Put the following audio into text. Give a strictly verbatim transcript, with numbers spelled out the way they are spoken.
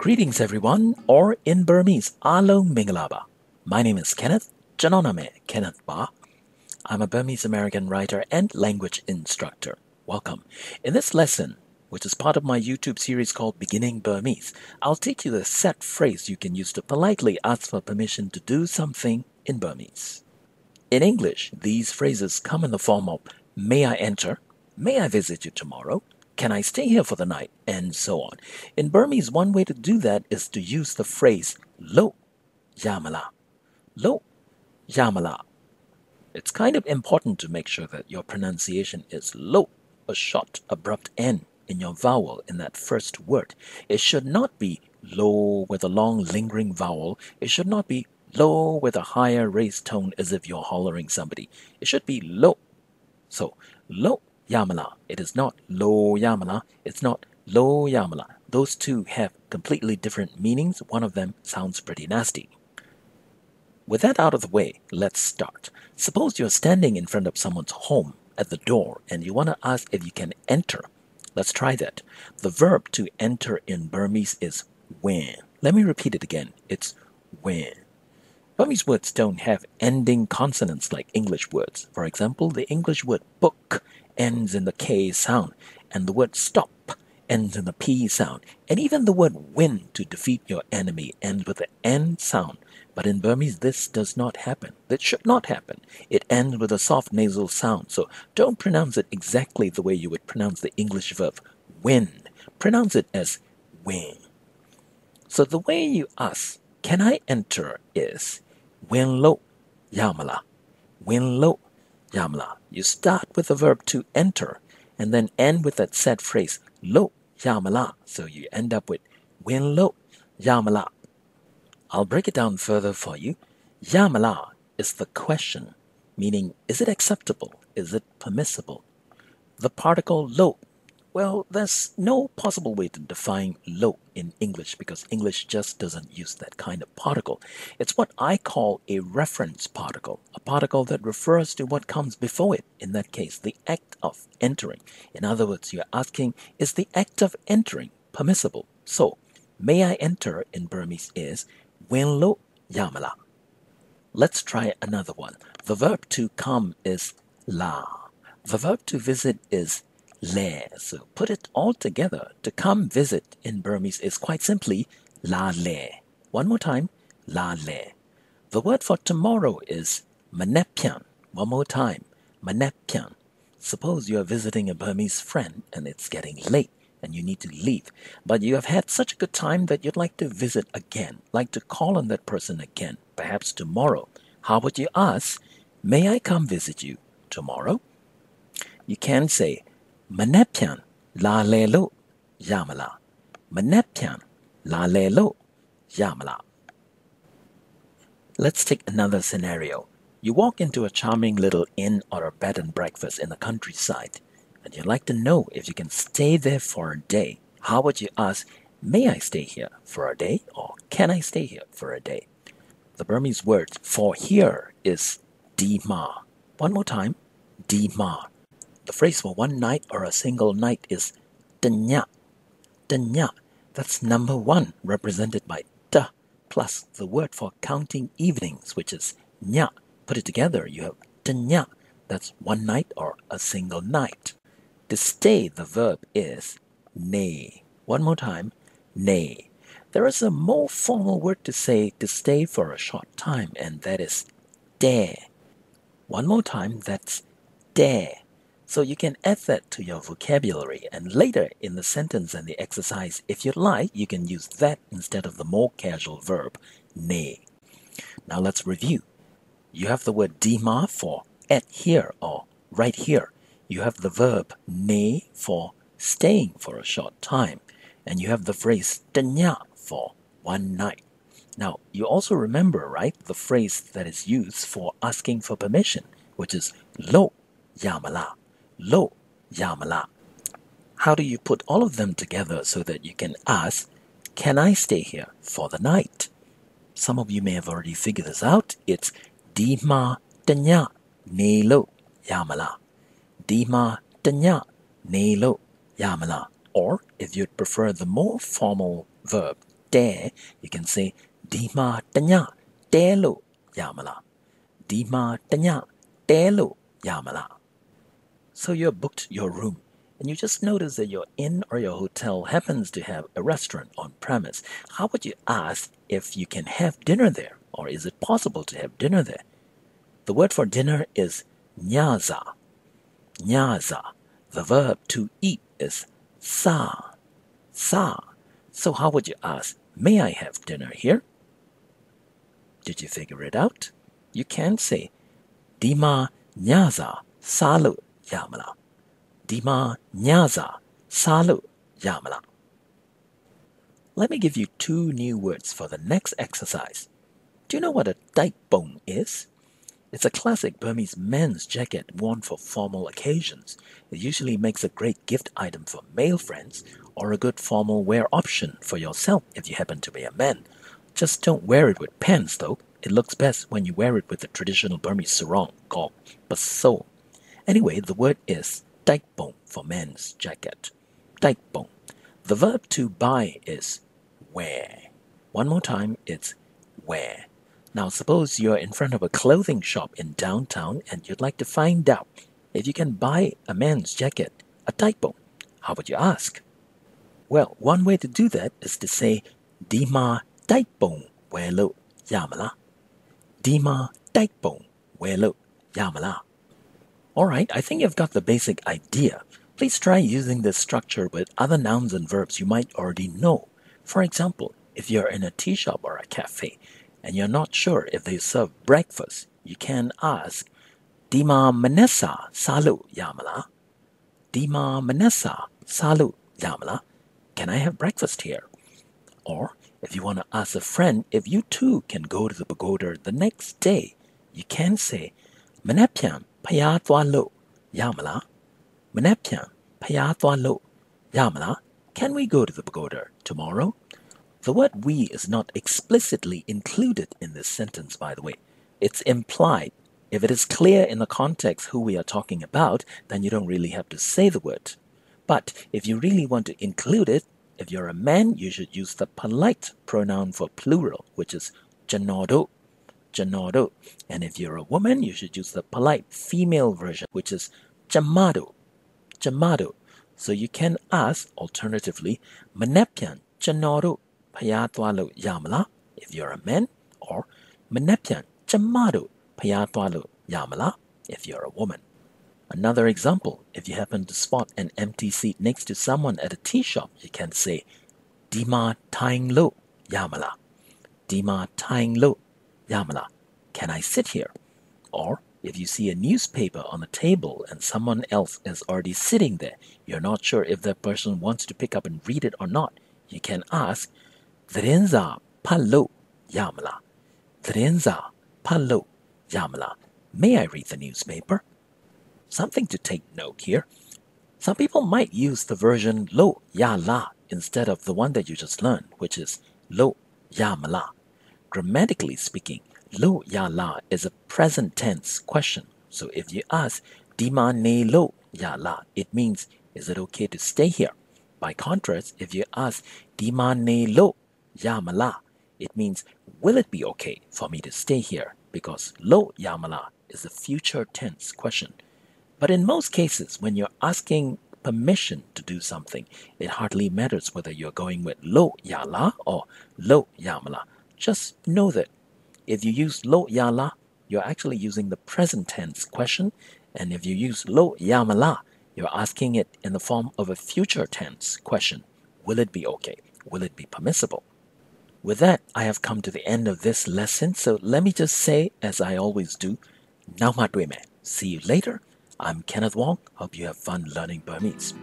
Greetings everyone, or in Burmese, Along Mingalaba. My name is Kenneth, Janoname Kenneth Ba. I'm a Burmese American writer and language instructor. Welcome. In this lesson, which is part of my YouTube series called Beginning Burmese, I'll teach you the set phrase you can use to politely ask for permission to do something in Burmese. In English, these phrases come in the form of may I enter, may I visit you tomorrow, can I stay here for the night, and so on. In Burmese, one way to do that is to use the phrase lo yamala. Lo yamala. It's kind of important to make sure that your pronunciation is lo, a short, abrupt N in your vowel in that first word. It should not be lo with a long, lingering vowel. It should not be lo with a higher raised tone as if you're hollering somebody. It should be lo. So, lo yamala. It is not lo yamala. It's not lo yamala. Those two have completely different meanings. One of them sounds pretty nasty. With that out of the way, let's start. Suppose you're standing in front of someone's home at the door and you want to ask if you can enter. Let's try that. The verb to enter in Burmese is wen. Let me repeat it again. It's wen. Burmese words don't have ending consonants like English words. For example, the English word book ends in the K sound, and the word stop ends in the P sound, and even the word win to defeat your enemy ends with the N sound. But in Burmese, this does not happen. That should not happen. It ends with a soft nasal sound, so don't pronounce it exactly the way you would pronounce the English verb win. Pronounce it as win. So the way you ask, can I enter, is win lo yamala. Win lo yamala. You start with the verb to enter and then end with that set phrase lo yamala. So you end up with win lo yamala. I'll break it down further for you. Yamala is the question, meaning is it acceptable? Is it permissible? The particle lo. Well, there's no possible way to define lo in English because English just doesn't use that kind of particle. It's what I call a reference particle, a particle that refers to what comes before it, in that case, the act of entering. In other words, you're asking, is the act of entering permissible? So, may I enter in Burmese is wen lo yamala. Let's try another one. The verb to come is la. The verb to visit is le. So put it all together. To come visit in Burmese is quite simply la le. One more time, la le. The word for tomorrow is manepyan. One more time, manepyan. Suppose you are visiting a Burmese friend and it's getting late and you need to leave, but you have had such a good time that you'd like to visit again, like to call on that person again, perhaps tomorrow. How would you ask, may I come visit you tomorrow? You can say manepyan la le lo yamala. Manepyan la le lo yamala. Let's take another scenario. You walk into a charming little inn or a bed and breakfast in the countryside, and you'd like to know if you can stay there for a day. How would you ask, may I stay here for a day, or can I stay here for a day? The Burmese word for here is dima. One more time, dima. The phrase for one night or a single night is danya. Danya. That's number one, represented by da, plus the word for counting evenings, which is nya. Put it together, you have danya. That's one night or a single night. To stay, the verb is ne. One more time, ne. There is a more formal word to say to stay for a short time, and that is de. One more time, that's de. So you can add that to your vocabulary, and later in the sentence and the exercise, if you like, you can use that instead of the more casual verb, ne. Now let's review. You have the word dima for at here or right here. You have the verb ne for staying for a short time. And you have the phrase danya for one night. Now, you also remember, right, the phrase that is used for asking for permission, which is lo yamala. Lo yamala. How do you put all of them together so that you can ask, can I stay here for the night? Some of you may have already figured this out. It's dima danya ne lo yamala. Dima danya ne lo yamala. Or if you'd prefer the more formal verb te, you can say Dima Tanya Telo Yamala. Dima Tanya Telo Yamala. So you booked your room and you just notice that your inn or your hotel happens to have a restaurant on premise. How would you ask if you can have dinner there, or is it possible to have dinner there? The word for dinner is nyaza. Nyaza. The verb to eat is sa. Sa. So how would you ask, may I have dinner here? Did you figure it out? You can say Dima nyaza salu yamala. Dima nyaza salu yamala. Let me give you two new words for the next exercise. Do you know what a Daik Bong is? It's a classic Burmese men's jacket worn for formal occasions. It usually makes a great gift item for male friends or a good formal wear option for yourself if you happen to be a man. Just don't wear it with pants though. It looks best when you wear it with the traditional Burmese sarong called baso. Anyway, the word is Daik Bong for men's jacket. Daik Bong. The verb to buy is wear. One more time, it's wear. Now suppose you're in front of a clothing shop in downtown and you'd like to find out if you can buy a man's jacket, a Daik Bong. How would you ask? Well, one way to do that is to say Dima Daik Bong Welo Yamala. Dima Daik Bong Welo Yamala. Alright, I think you've got the basic idea. Please try using this structure with other nouns and verbs you might already know. For example, if you're in a tea shop or a cafe, and you're not sure if they serve breakfast, you can ask Dima Manessa Salu Yamala. Dima Manessa Salu Yamala. Can I have breakfast here? Or if you want to ask a friend if you too can go to the pagoda the next day, you can say Manapyam Payatwalo Yamala. Manapyam Payatwalo Yamala. Can we go to the pagoda tomorrow? The word we is not explicitly included in this sentence, by the way. It's implied. If it is clear in the context who we are talking about, then you don't really have to say the word. But if you really want to include it, if you're a man, you should use the polite pronoun for plural, which is janodo. Janodo. And if you're a woman, you should use the polite female version, which is jamado. Jamado. So you can ask, alternatively, manapyan janodo Payatwalu Yamala, if you're a man, or Manepyan Chamadu Payatwalu Yamala, if you're a woman. Another example, if you happen to spot an empty seat next to someone at a tea shop, you can say Dima Taing Lo Yamala. Dima Taing Lo Yamala. Can I sit here? Or if you see a newspaper on a table and someone else is already sitting there, you're not sure if that person wants to pick up and read it or not, you can ask Threnza Palo Yamala. Threnza Palo Yamala. May I read the newspaper? Something to take note here. Some people might use the version Lo Yala instead of the one that you just learned, which is Lo Yamala. Grammatically speaking, Lo Yala is a present tense question. So if you ask Dima Ne Lo Yala, it means, is it okay to stay here? By contrast, if you ask Dima Ne Lo Yamala, it means, will it be okay for me to stay here? Because Lo Yamala is a future tense question. But in most cases, when you're asking permission to do something, it hardly matters whether you're going with Lo Yala or Lo Yamala. Just know that if you use Lo Yala, you're actually using the present tense question. And if you use Lo Yamala, you're asking it in the form of a future tense question. Will it be okay? Will it be permissible? With that, I have come to the end of this lesson, so let me just say, as I always do, Now Matwe Me. See you later. I'm Kenneth Wong. Hope you have fun learning Burmese.